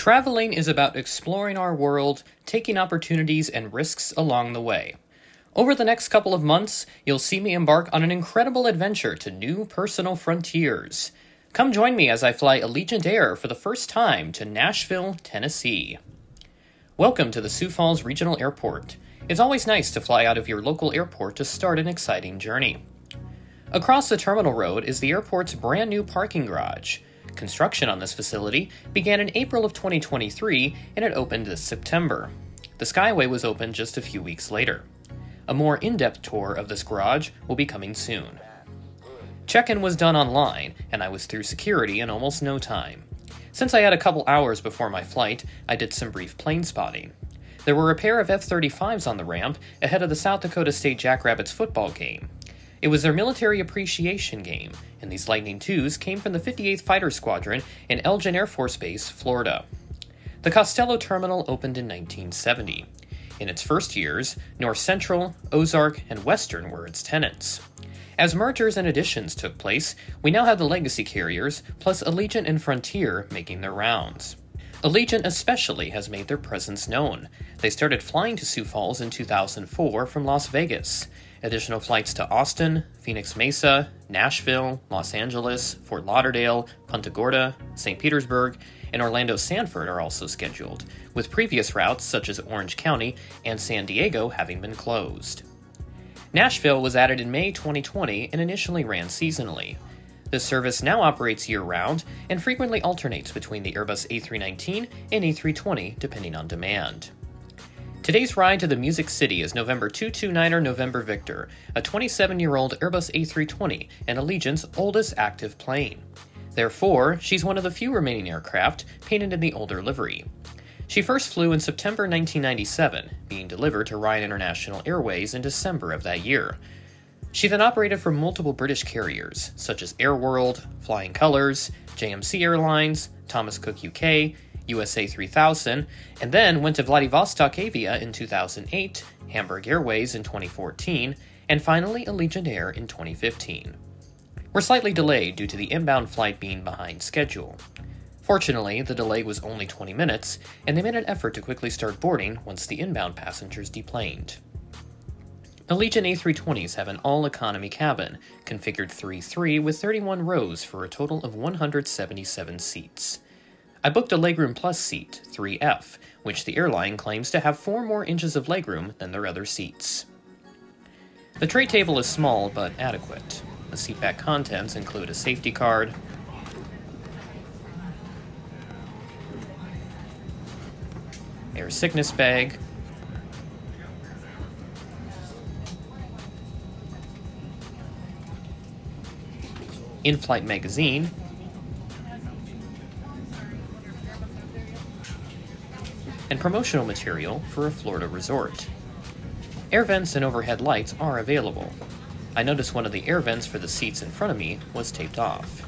Traveling is about exploring our world, taking opportunities and risks along the way. Over the next couple of months, you'll see me embark on an incredible adventure to new personal frontiers. Come join me as I fly Allegiant Air for the first time to Nashville, Tennessee. Welcome to the Sioux Falls Regional Airport. It's always nice to fly out of your local airport to start an exciting journey. Across the terminal road is the airport's brand new parking garage. Construction on this facility began in April of 2023 and it opened this September. The Skyway was opened just a few weeks later. A more in-depth tour of this garage will be coming soon. Check-in was done online, and I was through security in almost no time. Since I had a couple hours before my flight, I did some brief plane spotting. There were a pair of F-35s on the ramp ahead of the South Dakota State Jackrabbits football game. It was their military appreciation game, and these Lightning IIs came from the 58th Fighter Squadron in Elgin Air Force Base, Florida. The Costello Terminal opened in 1970. In its first years, North Central, Ozark, and Western were its tenants. As mergers and additions took place, we now have the Legacy Carriers, plus Allegiant and Frontier making their rounds. Allegiant especially has made their presence known. They started flying to Sioux Falls in 2004 from Las Vegas. Additional flights to Austin, Phoenix Mesa, Nashville, Los Angeles, Fort Lauderdale, Punta Gorda, St. Petersburg, and Orlando Sanford are also scheduled, with previous routes such as Orange County and San Diego having been closed. Nashville was added in May 2020 and initially ran seasonally. This service now operates year-round and frequently alternates between the Airbus A319 and A320 depending on demand. Today's ride to the Music City is November 229er November Victor, a 27-year-old Airbus A320 and Allegiant's oldest active plane. Therefore, she's one of the few remaining aircraft painted in the older livery. She first flew in September 1997, being delivered to Ryan International Airways in December of that year. She then operated for multiple British carriers, such as Air World, Flying Colors, JMC Airlines, Thomas Cook UK, USA 3000, and then went to Vladivostok Avia in 2008, Hamburg Airways in 2014, and finally Allegiant Air in 2015. We're slightly delayed due to the inbound flight being behind schedule. Fortunately, the delay was only 20 minutes, and they made an effort to quickly start boarding once the inbound passengers deplaned. Allegiant A320s have an all-economy cabin, configured 3-3 with 31 rows for a total of 177 seats. I booked a Legroom Plus seat, 3F, which the airline claims to have 4 more inches of legroom than their other seats. The tray table is small but adequate. The seatback contents include a safety card, air sickness bag, in-flight magazine, and promotional material for a Florida resort. Air vents and overhead lights are available. I noticed one of the air vents for the seats in front of me was taped off.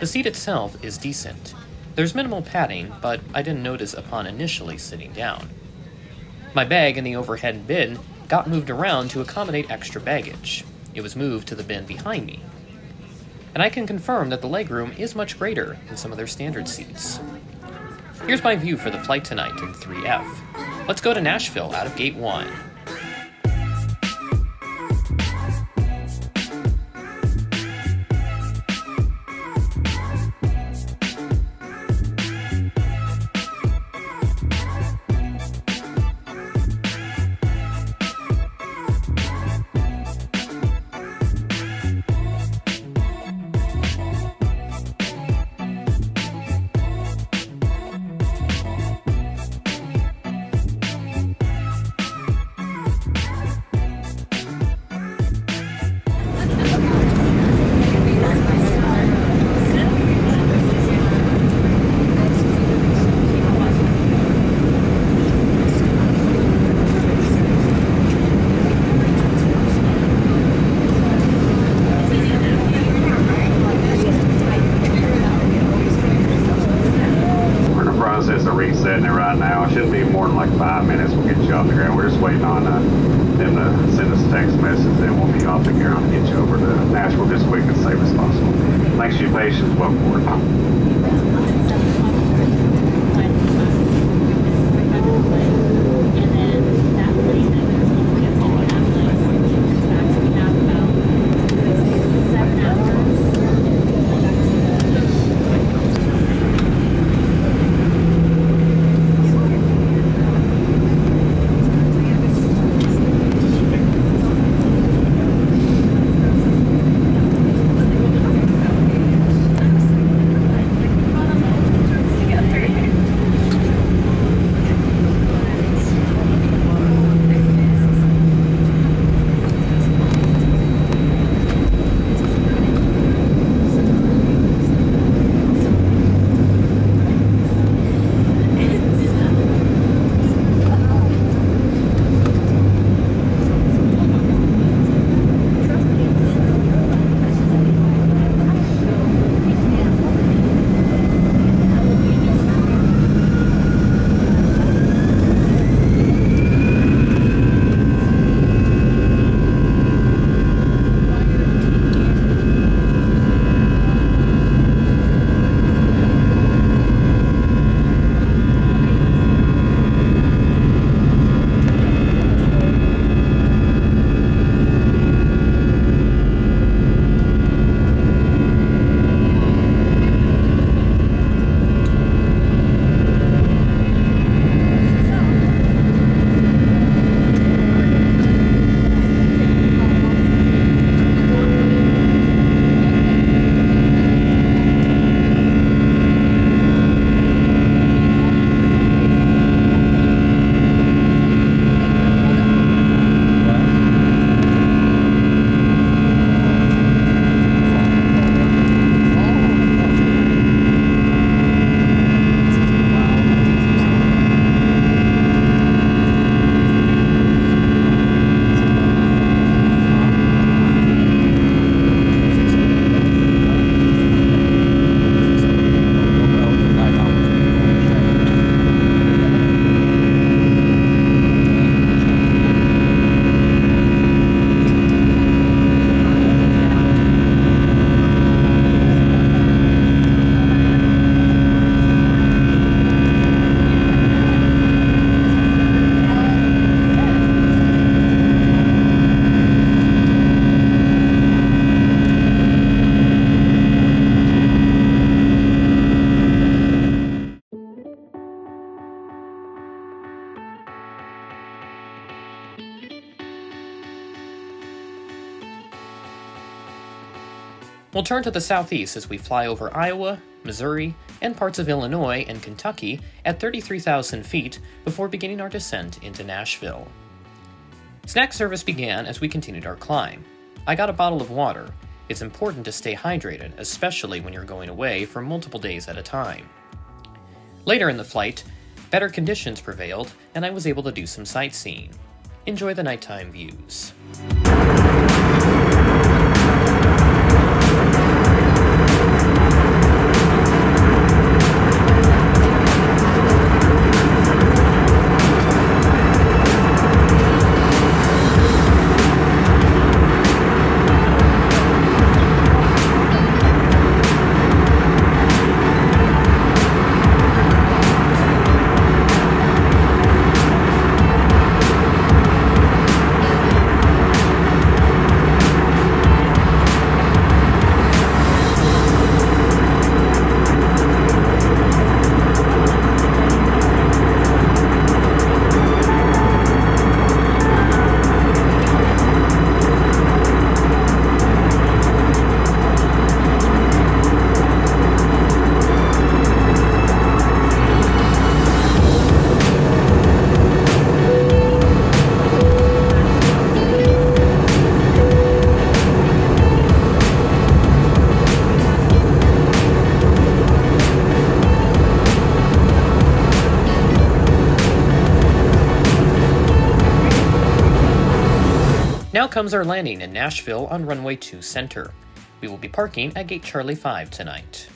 The seat itself is decent. There's minimal padding, but I didn't notice upon initially sitting down. My bag in the overhead bin got moved around to accommodate extra baggage. It was moved to the bin behind me. And I can confirm that the legroom is much greater than some of their standard seats. Here's my view for the flight tonight in 3F. Let's go to Nashville out of Gate 1. Thanks for your patience. Welcome aboard. We'll turn to the southeast as we fly over Iowa, Missouri, and parts of Illinois and Kentucky at 33,000 feet before beginning our descent into Nashville. Snack service began as we continued our climb. I got a bottle of water. It's important to stay hydrated, especially when you're going away for multiple days at a time. Later in the flight, better conditions prevailed, and I was able to do some sightseeing. Enjoy the nighttime views. Now comes our landing in Nashville on Runway 2 Center. We will be parking at Gate Charlie 5 tonight.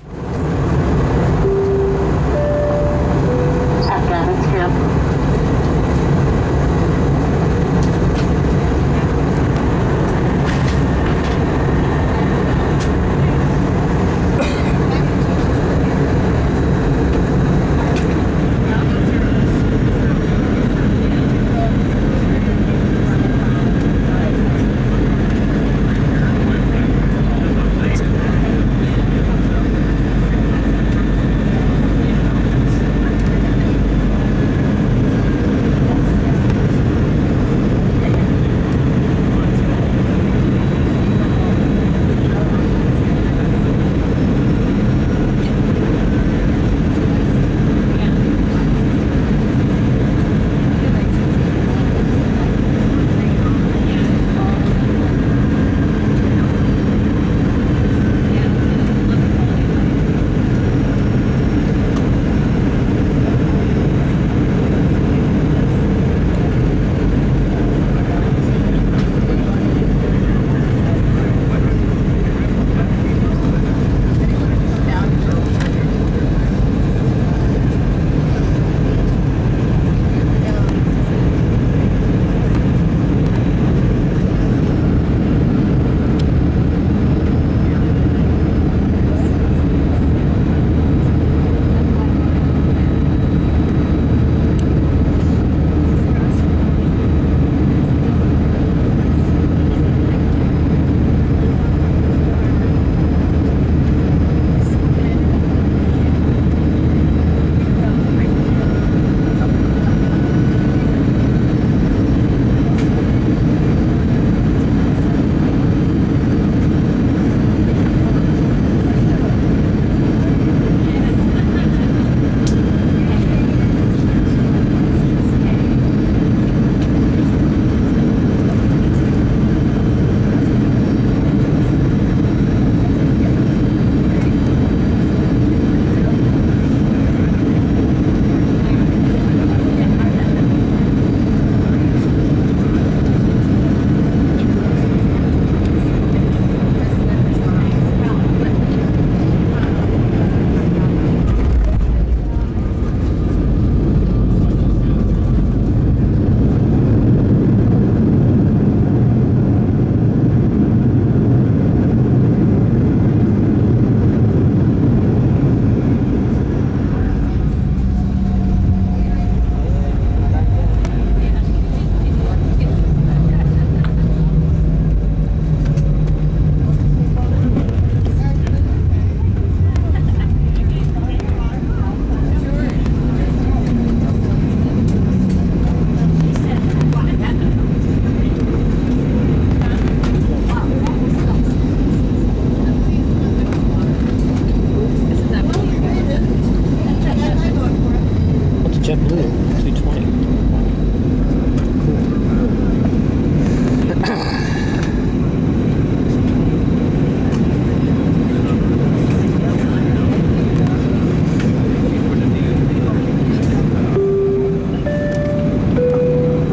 JetBlue A320.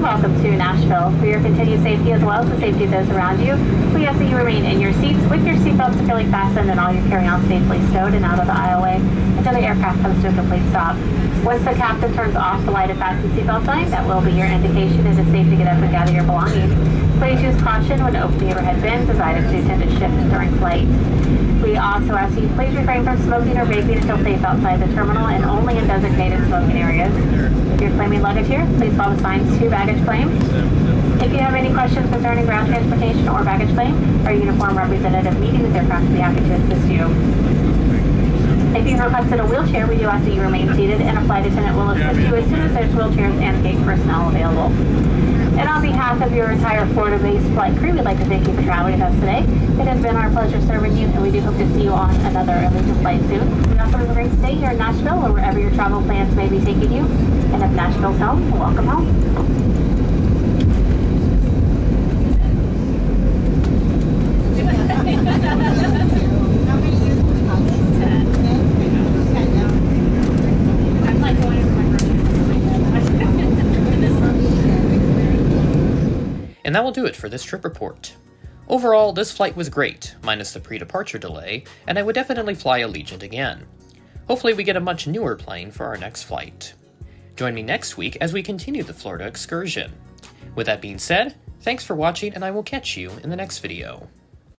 Welcome to Nashville. For your continued safety as well as the safety of those around you, we ask that you remain in your seats with your seatbelts securely fastened and all your carry-on safely stowed and out of the aisleway until the aircraft comes to a complete stop. Once the captain turns off the light and fasten seatbelt sign, that will be your indication it is safe to get up and gather your belongings. Please use caution when opening overhead bins as items do tend to shift during flight. We also ask you please refrain from smoking or vaping until safe outside the terminal and only in designated smoking areas. If you're claiming luggage here, please follow the signs to baggage claim. If you have any questions concerning ground transportation or baggage claim, our uniformed representative meeting with aircraft will be happy to assist you. If you requested a wheelchair, we do ask that you remain seated and a flight attendant will assist you as soon as there's wheelchairs and gate personnel available. And on behalf of your entire Florida-based flight crew, we'd like to thank you for traveling with us today. It has been our pleasure serving you, and we do hope to see you on another Allegiant flight soon. We also have a great stay here in Nashville or wherever your travel plans may be taking you. And if Nashville's home, welcome home. And that will do it for this trip report. Overall, this flight was great, minus the pre-departure delay, and I would definitely fly Allegiant again. Hopefully we get a much newer plane for our next flight. Join me next week as we continue the Florida excursion. With that being said, thanks for watching and I will catch you in the next video.